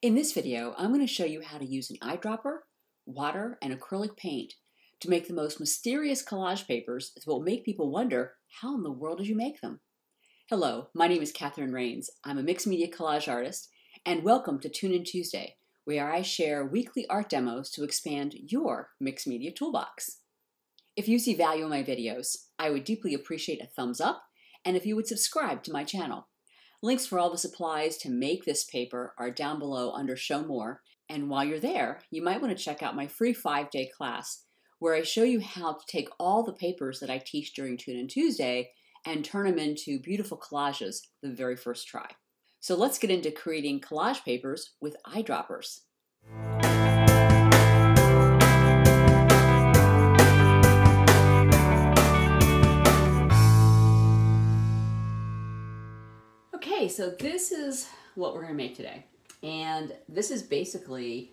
In this video, I'm going to show you how to use an eyedropper, water, and acrylic paint to make the most mysterious collage papers that will make people wonder, how in the world did you make them? Hello, my name is Catherine Rains. I'm a mixed media collage artist, and welcome to Tune In Tuesday, where I share weekly art demos to expand your mixed media toolbox. If you see value in my videos, I would deeply appreciate a thumbs up, and if you would subscribe to my channel. Links for all the supplies to make this paper are down below under Show More, and while you're there, you might want to check out my free 5-day class where I show you how to take all the papers that I teach during Tune In Tuesday and turn them into beautiful collages the very first try. So let's get into creating collage papers with eyedroppers. Okay, so this is what we're gonna make today. And this is basically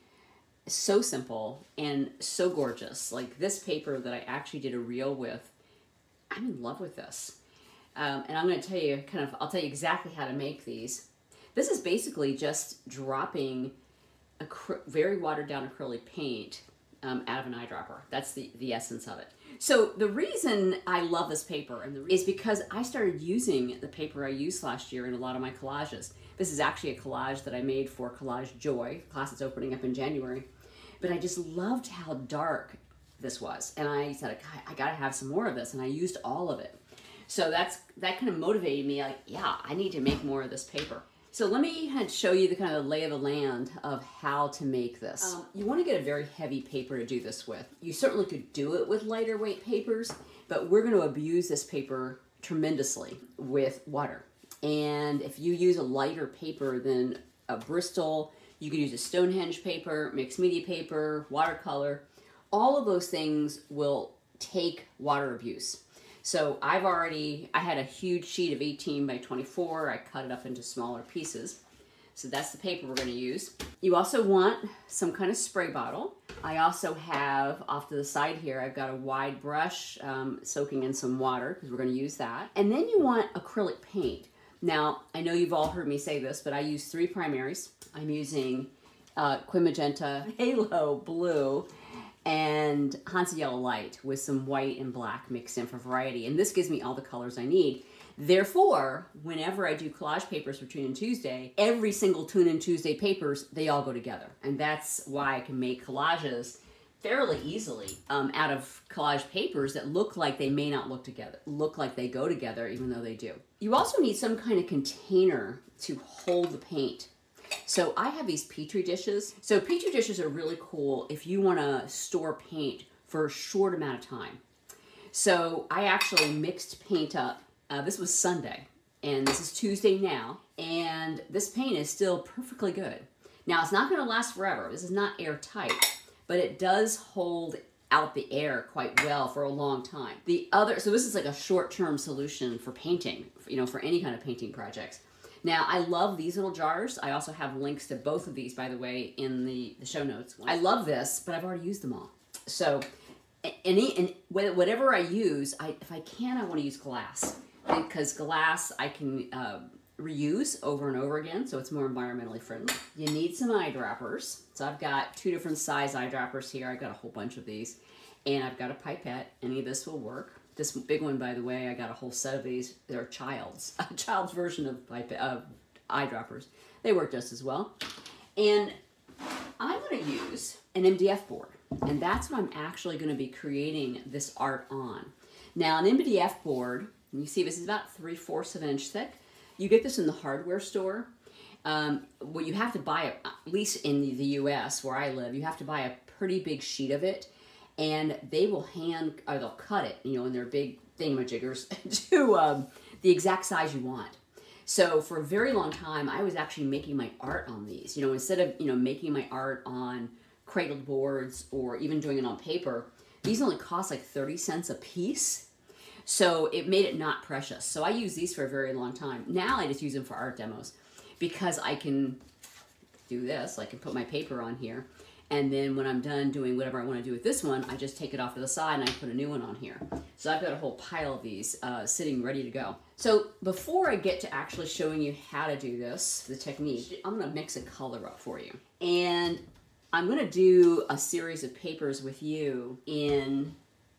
so simple and so gorgeous. Like this paper that I actually did a reel with, I'm in love with this. And I'm gonna tell you I'll tell you exactly how to make these. This is basically just dropping a very watered down acrylic paint out of an eyedropper. That's the essence of it. So the reason I love this paper is because I started using the paper I used last year in a lot of my collages. This is actually a collage that I made for Collage Joy, a class that's opening up in January. But I just loved how dark this was. And I said, God, I gotta have some more of this. And I used all of it. So that kind of motivated me, like, yeah, I need to make more of this paper. So let me show you the kind of lay of the land of how to make this. You want to get a very heavy paper to do this with. You certainly could do it with lighter weight papers, but we're going to abuse this paper tremendously with water. And if you use a lighter paper than a Bristol, you could use a Stonehenge paper, mixed media paper, watercolor. All of those things will take water abuse. So I had a huge sheet of 18 by 24. I cut it up into smaller pieces. So that's the paper we're gonna use. You also want some kind of spray bottle. I also have, off to the side here, I've got a wide brush soaking in some water because we're gonna use that. And then you want acrylic paint. Now, I know you've all heard me say this, but I use three primaries. I'm using Quin Magenta, Phthalo Blue, and Hansa Yellow Light with some white and black mixed in for variety. And this gives me all the colors I need. Therefore, whenever I do collage papers for Tune In Tuesday, every single Tune In Tuesday papers, they all go together. And that's why I can make collages fairly easily out of collage papers that look like they may not look like they go together, even though they do. You also need some kind of container to hold the paint. So I have these Petri dishes. So Petri dishes are really cool if you want to store paint for a short amount of time. So I actually mixed paint up. This was Sunday, and this is Tuesday now, and this paint is still perfectly good. Now, it's not going to last forever. This is not airtight, but it does hold out the air quite well for a long time. So this is like a short-term solution for painting, for any kind of painting projects. Now, I love these little jars. I also have links to both of these, by the way, in the show notes. I love this, but I've already used them all. So, and whatever I use, if I can, I want to use glass. Because glass I can reuse over and over again, so it's more environmentally friendly. You need some eyedroppers. So I've got two different size eyedroppers here. I've got a whole bunch of these. And I've got a pipette. Any of this will work. This big one, by the way, I got a whole set of these. They're a child's version of eyedroppers. They work just as well. And I'm gonna use an MDF board, and that's what I'm actually gonna be creating this art on. Now, an MDF board, and you see this is about 3/4 of an inch thick. You get this in the hardware store. Well, you have to buy, at least in the US where I live, you have to buy a pretty big sheet of it. And they will they'll cut it, in their big thingamajiggers to the exact size you want. So for a very long time, I was actually making my art on these. Instead of, making my art on cradled boards or even doing it on paper, these only cost like 30 cents a piece. So it made it not precious. So I used these for a very long time. Now I just use them for art demos because I can do this. I can put my paper on here And then when I'm done doing whatever I want to do with this one, I just take it off to the side and I put a new one on here. So I've got a whole pile of these sitting ready to go. So before I get to actually showing you how to do this, the technique, I'm going to mix a color up for you. And I'm going to do a series of papers with you in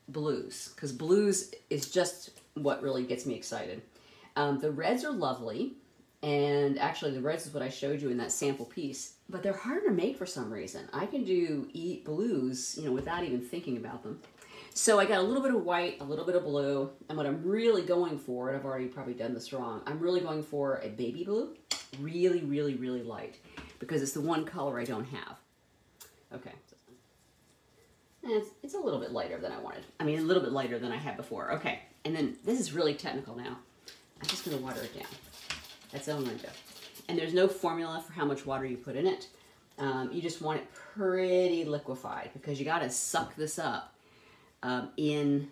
blues, because blues is just what really gets me excited. The reds are lovely. And actually the reds is what I showed you in that sample piece, but they're hard to make for some reason. I can do blues, you know, without even thinking about them. So I got a little bit of white, a little bit of blue, and what I'm really going for, and I've already probably done this wrong, I'm really going for a baby blue, really, really, really light, because it's the one color I don't have. Okay. And it's a little bit lighter than I wanted. I mean, a little bit lighter than I had before. Okay. And then this is really technical now. I'm just going to water it down. That's all I'm going to do. And there's no formula for how much water you put in it. You just want it pretty liquefied because you got to suck this up in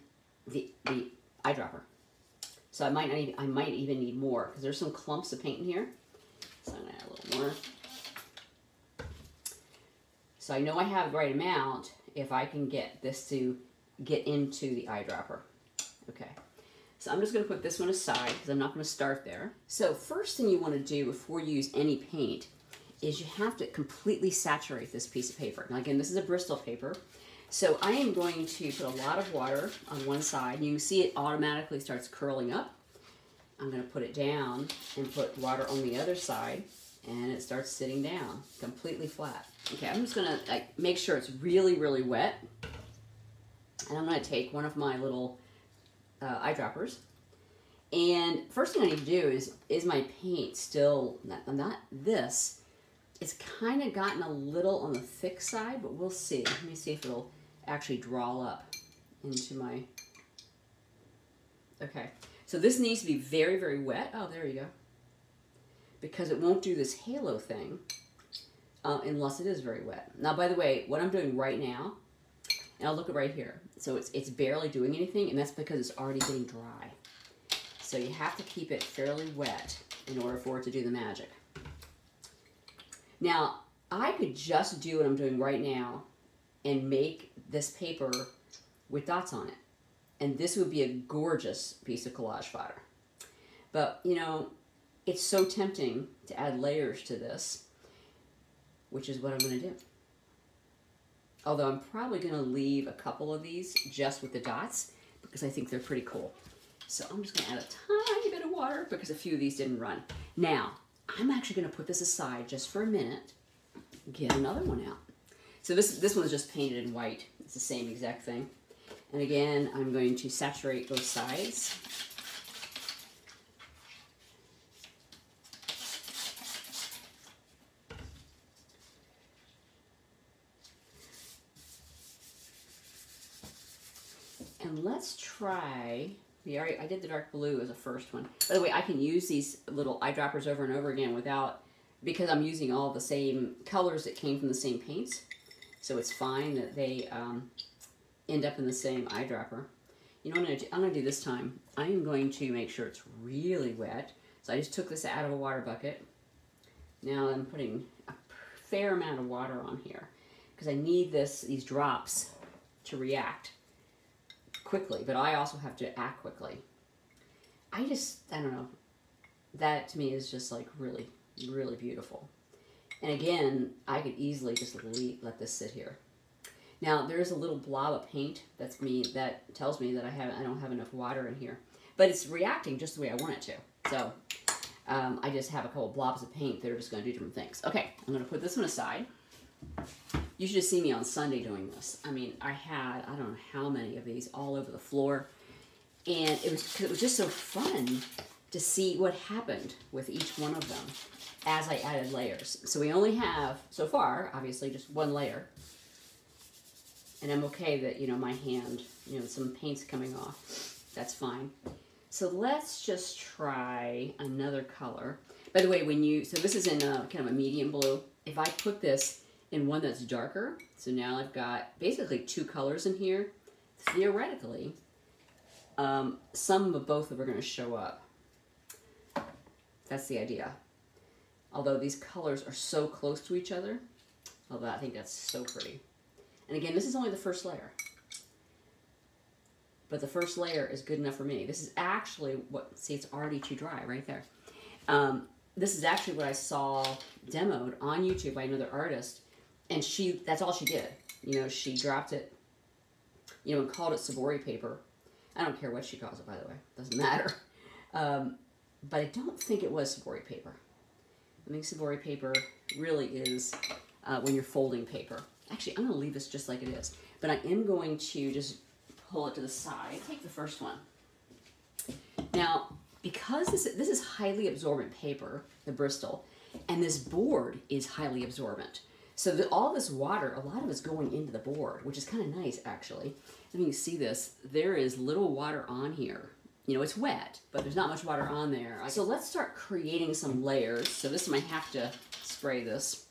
the eyedropper. So I might even need more because there's some clumps of paint in here. So I'm going to add a little more. So I know I have the right amount if I can get this to get into the eyedropper. Okay. So I'm just going to put this one aside because I'm not going to start there. So first thing you want to do before you use any paint is you have to completely saturate this piece of paper. Now again, this is a Bristol paper. So I am going to put a lot of water on one side. You can see it automatically starts curling up. I'm going to put it down and put water on the other side and it starts sitting down completely flat. Okay, I'm just going to make sure it's really, really wet. And I'm going to take one of my little eyedroppers, and first thing I need to do is my paint still not this, it's kind of gotten a little on the thick side, but we'll see. Let me see if it'll actually draw up into my. Okay, so this needs to be very, very wet. Oh, there you go, because it won't do this halo thing unless it is very wet. Now, by the way, what I'm doing right now, and I'll look at right here. So it's barely doing anything, and that's because it's already getting dry. So you have to keep it fairly wet in order for it to do the magic. Now, I could just do what I'm doing right now and make this paper with dots on it. And this would be a gorgeous piece of collage fodder. But, you know, it's so tempting to add layers to this, which is what I'm going to do. Although I'm probably going to leave a couple of these just with the dots because I think they're pretty cool. So I'm just going to add a tiny bit of water because a few of these didn't run. Now, I'm actually going to put this aside just for a minute, get another one out. So this one's just painted in white. It's the same exact thing. And again, I'm going to saturate both sides. Let's try, I did the dark blue as a first one. By the way, I can use these little eyedroppers over and over again without, because I'm using all the same colors that came from the same paints. So it's fine that they end up in the same eyedropper. You know what I'm going to do this time? I am going to make sure it's really wet. So I just took this out of a water bucket. Now I'm putting a fair amount of water on here because I need these drops to react quickly, but I also have to act quickly. I don't know. That to me is just like really, really beautiful. And again, I could easily just let this sit here. Now there's a little blob of paint that tells me that I don't have enough water in here, but it's reacting just the way I want it to. So I just have a couple blobs of paint that are just going to do different things. Okay, I'm going to put this one aside. You should have seen me on Sunday doing this. I mean, I had, I don't know how many of these all over the floor. And it was just so fun to see what happened with each one of them as I added layers. So we only have, so far, obviously, just one layer. And I'm okay that, you know, my hand, you know, some paint's coming off. That's fine. So let's just try another color. By the way, so this is in a, kind of a medium blue. If I put this in one that's darker, so now I've got basically two colors in here. Theoretically, some of both of them are going to show up. That's the idea. Although these colors are so close to each other, Love that. I think that's so pretty. And again, this is only the first layer. But the first layer is good enough for me. This is actually what, see, it's already too dry right there. This is actually what I saw demoed on YouTube by another artist. And she, that's all she did. You know, she dropped it, you know, and called it Sabori paper. I don't care what she calls it, by the way. Doesn't matter. But I don't think it was Sabori paper. I think Sabori paper really is when you're folding paper. Actually, I'm going to leave this just like it is. But I am going to just pull it to the side. Take the first one. Now, because this is highly absorbent paper, the Bristol, and this board is highly absorbent. So all this water, a lot of it's going into the board, which is kind of nice, actually. I mean, you see this, there is little water on here. You know, it's wet, but there's not much water on there. So let's start creating some layers. So this might have to spray this.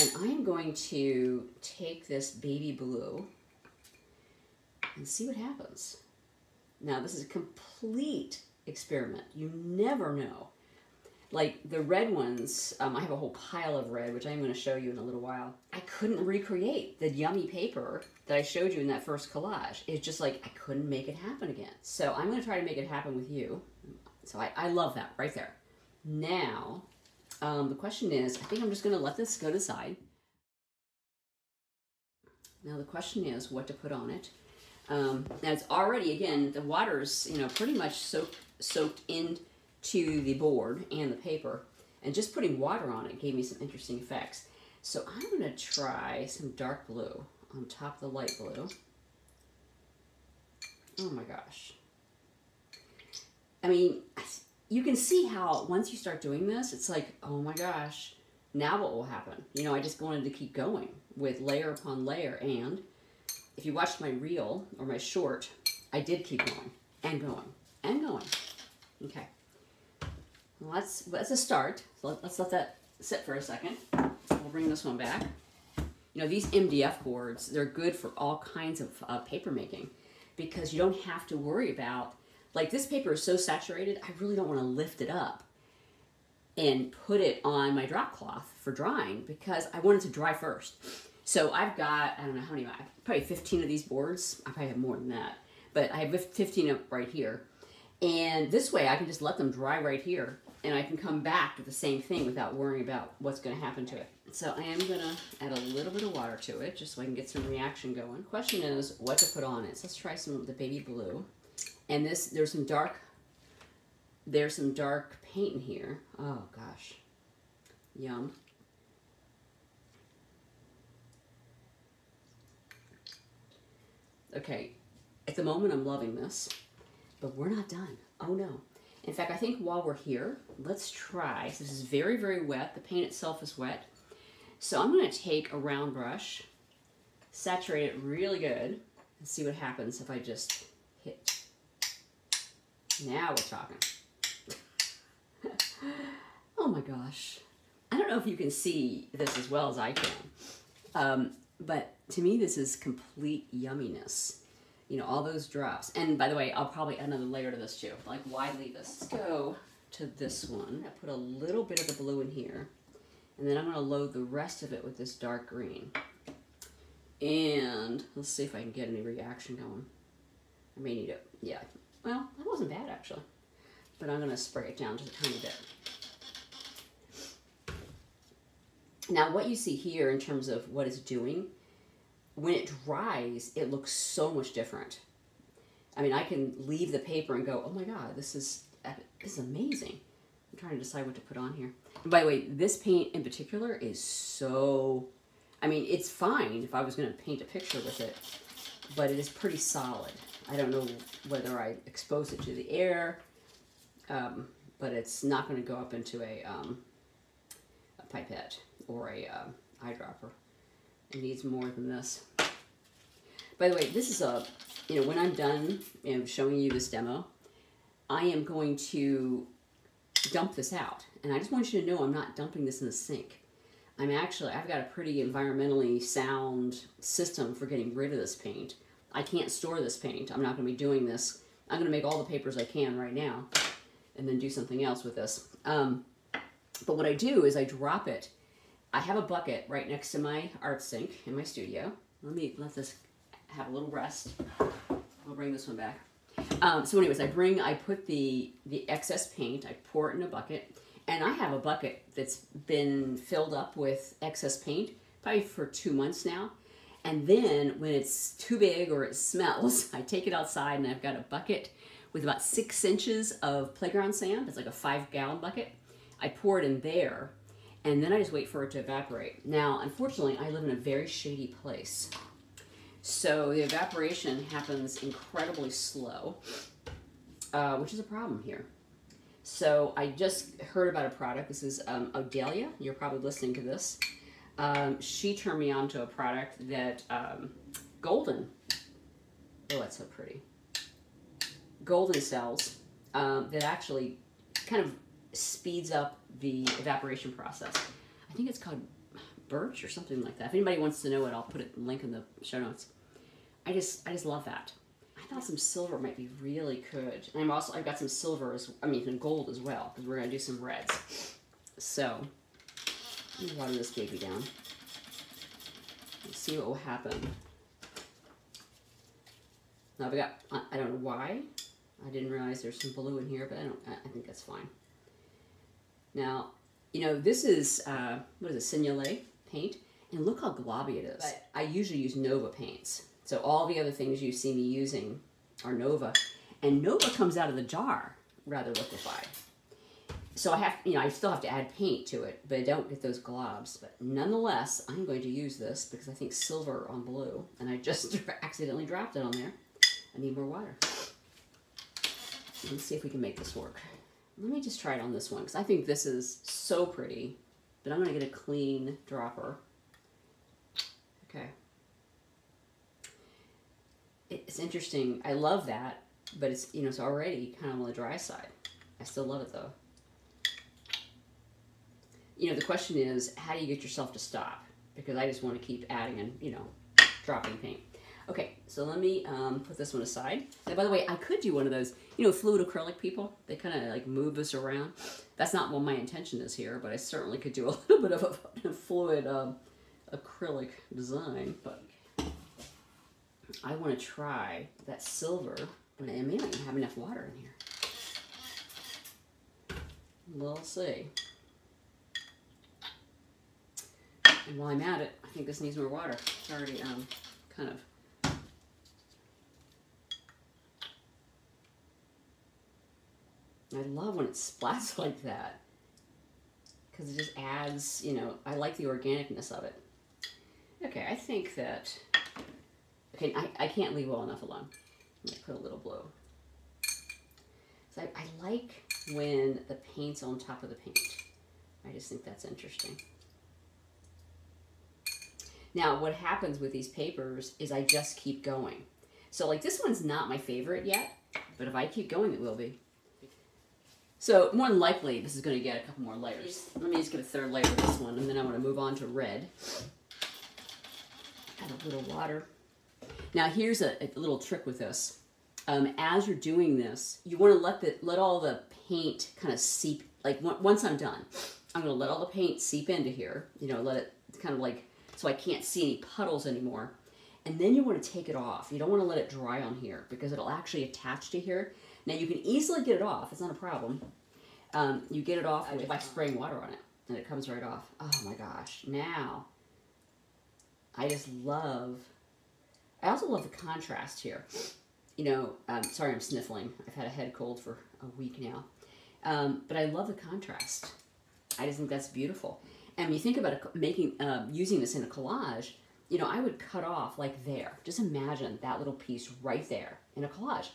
And I'm going to take this baby blue and see what happens. Now, this is a complete experiment. You never know. Like the red ones, I have a whole pile of red, which I'm going to show you in a little while. I couldn't recreate the yummy paper that I showed you in that first collage. It's just like I couldn't make it happen again. So I'm going to try to make it happen with you. So I love that right there. Now, the question is, I think I'm just going to let this go to the side. Now the question is what to put on it. Now it's already, again, the water's, you know, pretty much soaked in to the board and the paper, and just putting water on it gave me some interesting effects. So I'm going to try some dark blue on top of the light blue. Oh my gosh. I mean, you can see how once you start doing this, it's like, oh my gosh, now what will happen? You know, I just wanted to keep going with layer upon layer, and if you watched my reel or my short, I did keep going and going and going. Okay. That's a start. So let's let that sit for a second. We'll bring this one back. You know, these MDF boards, they're good for all kinds of paper making because you don't have to worry about, like, this paper is so saturated, I really don't want to lift it up and put it on my drop cloth for drying because I want it to dry first. So I've got, I don't know how many, probably 15 of these boards. I probably have more than that, but I have 15 up right here. And this way I can just let them dry right here and I can come back to the same thing without worrying about what's going to happen to it. So I am going to add a little bit of water to it just so I can get some reaction going. Question is what to put on it. So let's try some of the baby blue. And this, there's some dark paint in here. Oh gosh. Yum. Okay. At the moment I'm loving this. But we're not done. Oh no. In fact, I think while we're here, let's try. So this is very, very wet. The paint itself is wet. So I'm going to take a round brush, saturate it really good, and see what happens if I just hit. Now we're talking. Oh my gosh. I don't know if you can see this as well as I can. But to me, this is complete yumminess. You know, all those drops. And by the way, I'll probably add another layer to this too. Like, why leave this? Let's go to this one. I put a little bit of the blue in here. And then I'm going to load the rest of it with this dark green. And let's see if I can get any reaction going. I may need it. Yeah. Well, that wasn't bad actually. But I'm going to spray it down just a tiny bit. Now, what you see here in terms of what it's doing, when it dries, it looks so much different. I mean, I can leave the paper and go, oh my God, this is amazing. I'm trying to decide what to put on here. And by the way, this paint in particular is so, I mean, it's fine if I was going to paint a picture with it, but it is pretty solid. I don't know whether I expose it to the air, but it's not going to go up into a pipette or a eyedropper. It needs more than this. By the way, this is a, you know, when I'm done and showing you this demo, I am going to dump this out. And I just want you to know I'm not dumping this in the sink. I'm actually, I've got a pretty environmentally sound system for getting rid of this paint. I can't store this paint. I'm not going to be doing this. I'm going to make all the papers I can right now and then do something else with this. But what I do is I drop it I have a bucket right next to my art sink in my studio. Let me let this have a little rest. I'll bring this one back. So anyways, I put the excess paint, I pour it in a bucket, and I have a bucket that's been filled up with excess paint probably for 2 months now. And then when it's too big or it smells, I take it outside and I've got a bucket with about 6 inches of playground sand. It's like a 5-gallon bucket. I pour it in there and then I just wait for it to evaporate. Now, unfortunately, I live in a very shady place. So the evaporation happens incredibly slow, which is a problem here. So I just heard about a product. This is Odelia. You're probably listening to this. She turned me on to a product that, Golden, oh, that's so pretty. Golden sells, that actually kind of speeds up the evaporation process. I think it's called Birch or something like that. If anybody wants to know it, I'll put a link in the show notes. I just love that. I thought some silver might be really good. And I've got some silver, some gold as well, because we're going to do some reds. So I'm gonna water this baby down. Let's see what will happen. Now I've got, I don't know why. I didn't realize there's some blue in here, but I think that's fine. Now, you know, this is, what is it, Signolet paint. And look how globby it is. But I usually use Nova paints. So all the other things you see me using are Nova. And Nova comes out of the jar rather liquefied. So I have, you know, I still have to add paint to it, but I don't get those globs. But nonetheless, I'm going to use this because I think silver on blue, and I just accidentally dropped it on there. I need more water. Let's see if we can make this work. Let me just try it on this one because I think this is so pretty, but I'm going to get a clean dropper. Okay. It's interesting. I love that, but it's, you know, it's already kind of on the dry side. I still love it though. You know, the question is, how do you get yourself to stop? Because I just want to keep adding and, you know, dropping paint. Okay, so let me put this one aside. Now, by the way, I could do one of those, you know, fluid acrylic people. They kind of like move this around. That's not what my intention is here, but I certainly could do a little bit of a fluid acrylic design. But I want to try that silver, and I may not even have enough water in here. We'll see. And while I'm at it, I think this needs more water. It's already kind of... I love when it splats like that because it just adds, you know, I like the organicness of it. Okay, I think that, okay, I can't leave well enough alone. I'm going to put a little blue. So I like when the paint's on top of the paint. I just think that's interesting. Now, what happens with these papers is I just keep going. So, like, this one's not my favorite yet, but if I keep going, it will be. So, more than likely, this is going to get a couple more layers. Let me just get a third layer of this one, and then I want to move on to red. Add a little water. Now, here's a little trick with this. As you're doing this, you want to let all the paint kind of seep. Like, once I'm done, I'm going to let all the paint seep into here. You know, let it kind of like... so I can't see any puddles anymore. And then you want to take it off. You don't want to let it dry on here because it'll actually attach to here. Now you can easily get it off. It's not a problem. You get it off by spraying water on it and it comes right off. Oh my gosh. Now, I also love the contrast here. You know, sorry, I'm sniffling. I've had a head cold for a week now. But I love the contrast. I just think that's beautiful. And when you think about using this in a collage, you know, I would cut off like there. Just imagine that little piece right there in a collage.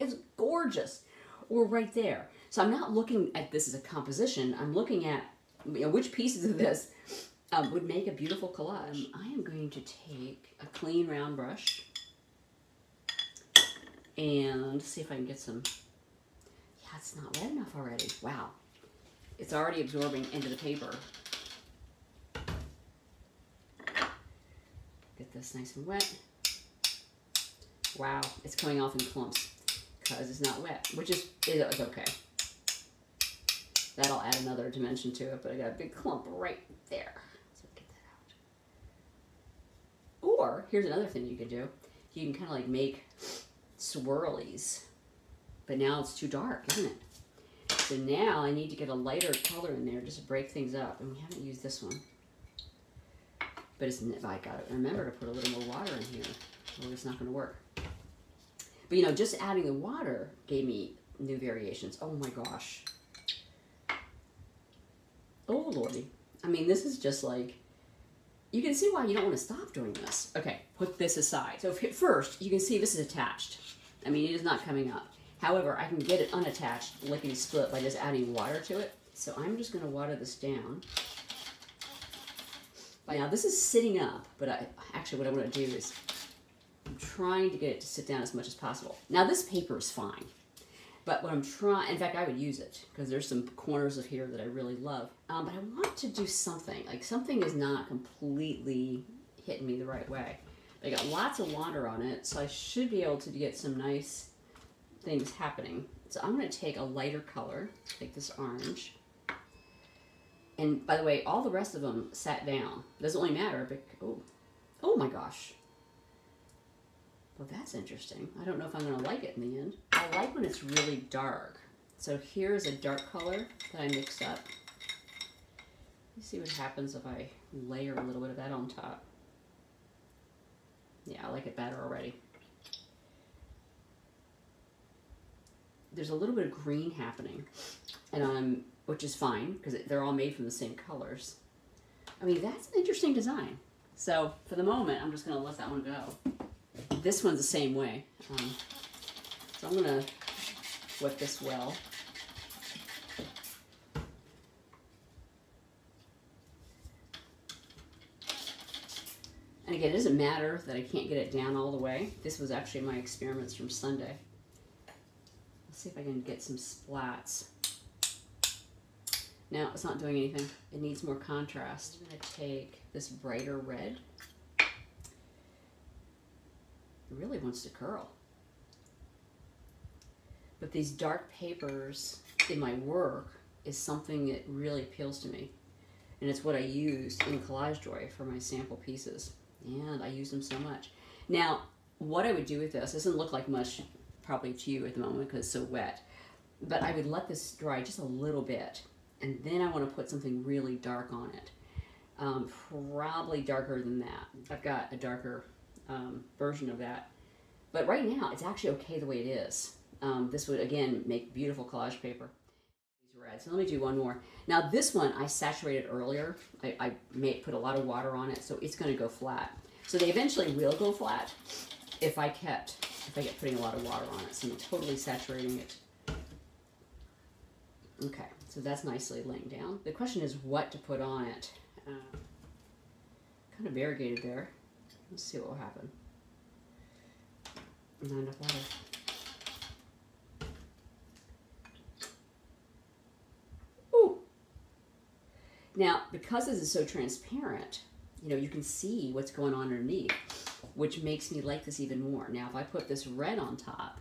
It's gorgeous. Or right there. So I'm not looking at this as a composition. I'm looking at, you know, which pieces of this would make a beautiful collage. I am going to take a clean round brush and see if I can get some. Yeah, it's not wet enough already. Wow. It's already absorbing into the paper. Get this nice and wet. Wow, it's coming off in clumps because it's not wet, which is okay. That'll add another dimension to it, but I got a big clump right there. So here's another thing you could do. You can kind of like make swirlies, but now it's too dark, isn't it? So now I need to get a lighter color in there just to break things up. And we haven't used this one, but it's, I gotta remember to put a little more water in here or it's not gonna work. But you know, just adding the water gave me new variations. Oh my gosh. Oh Lordy. I mean, this is just like, you can see why you don't want to stop doing this. Okay, put this aside. So first, you can see this is attached. I mean, it is not coming up. However, I can get it unattached, lickety-split, by just adding water to it. So I'm just gonna water this down. By now, this is sitting up, but actually what I wanna do is, I'm trying to get it to sit down as much as possible. Now this paper is fine, but what I'm trying, in fact, I would use it because there's some corners of here that I really love. But I want to do something, like something is not completely hitting me the right way. I got lots of water on it, so I should be able to get some nice things happening. So I'm gonna take a lighter color, like this orange. And by the way, all the rest of them sat down. It doesn't really matter, but, oh my gosh. Well, that's interesting. I don't know if I'm gonna like it in the end. I like when it's really dark. So here's a dark color that I mixed up. You see what happens if I layer a little bit of that on top. Yeah, I like it better already. There's a little bit of green happening, and which is fine because they're all made from the same colors. I mean, that's an interesting design. So for the moment, I'm just gonna let that one go. This one's the same way. So I'm gonna wet this well. And again, it doesn't matter that I can't get it down all the way. This was actually my experiments from Sunday. Let's see if I can get some splats. No, it's not doing anything. It needs more contrast. I'm gonna take this brighter red. It really wants to curl. But these dark papers in my work is something that really appeals to me. And it's what I used in Collage Joy for my sample pieces. And I used them so much. Now, what I would do with this doesn't look like much probably to you at the moment because it's so wet, but I would let this dry just a little bit. And then I want to put something really dark on it. Probably darker than that. I've got a darker version of that. But right now, it's actually okay the way it is. This would, again, make beautiful collage paper. So let me do one more. Now this one I saturated earlier. I put a lot of water on it, so it's gonna go flat. So they eventually will go flat if I kept putting a lot of water on it. So I'm totally saturating it. Okay, so that's nicely laying down. The question is what to put on it. Kind of variegated there. Let's see what will happen. Not enough water. Now, because this is so transparent, you know, you can see what's going on underneath, which makes me like this even more. Now, if I put this red on top,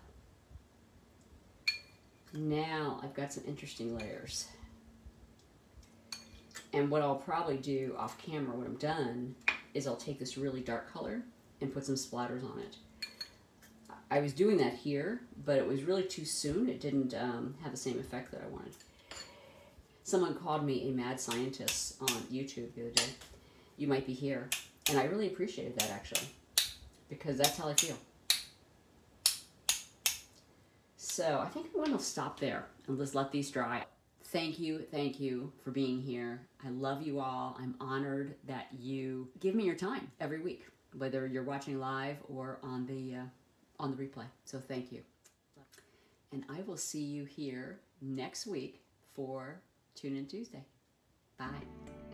now I've got some interesting layers. And what I'll probably do off camera when I'm done is I'll take this really dark color and put some splatters on it. I was doing that here, but it was really too soon. It didn't have the same effect that I wanted. Someone called me a mad scientist on YouTube the other day. You might be here. And I really appreciated that, actually, because that's how I feel. So I think I'm going to stop there and just let these dry. Thank you for being here. I love you all. I'm honored that you give me your time every week, whether you're watching live or on the replay. So thank you. And I will see you here next week for Tune In Tuesday. Bye.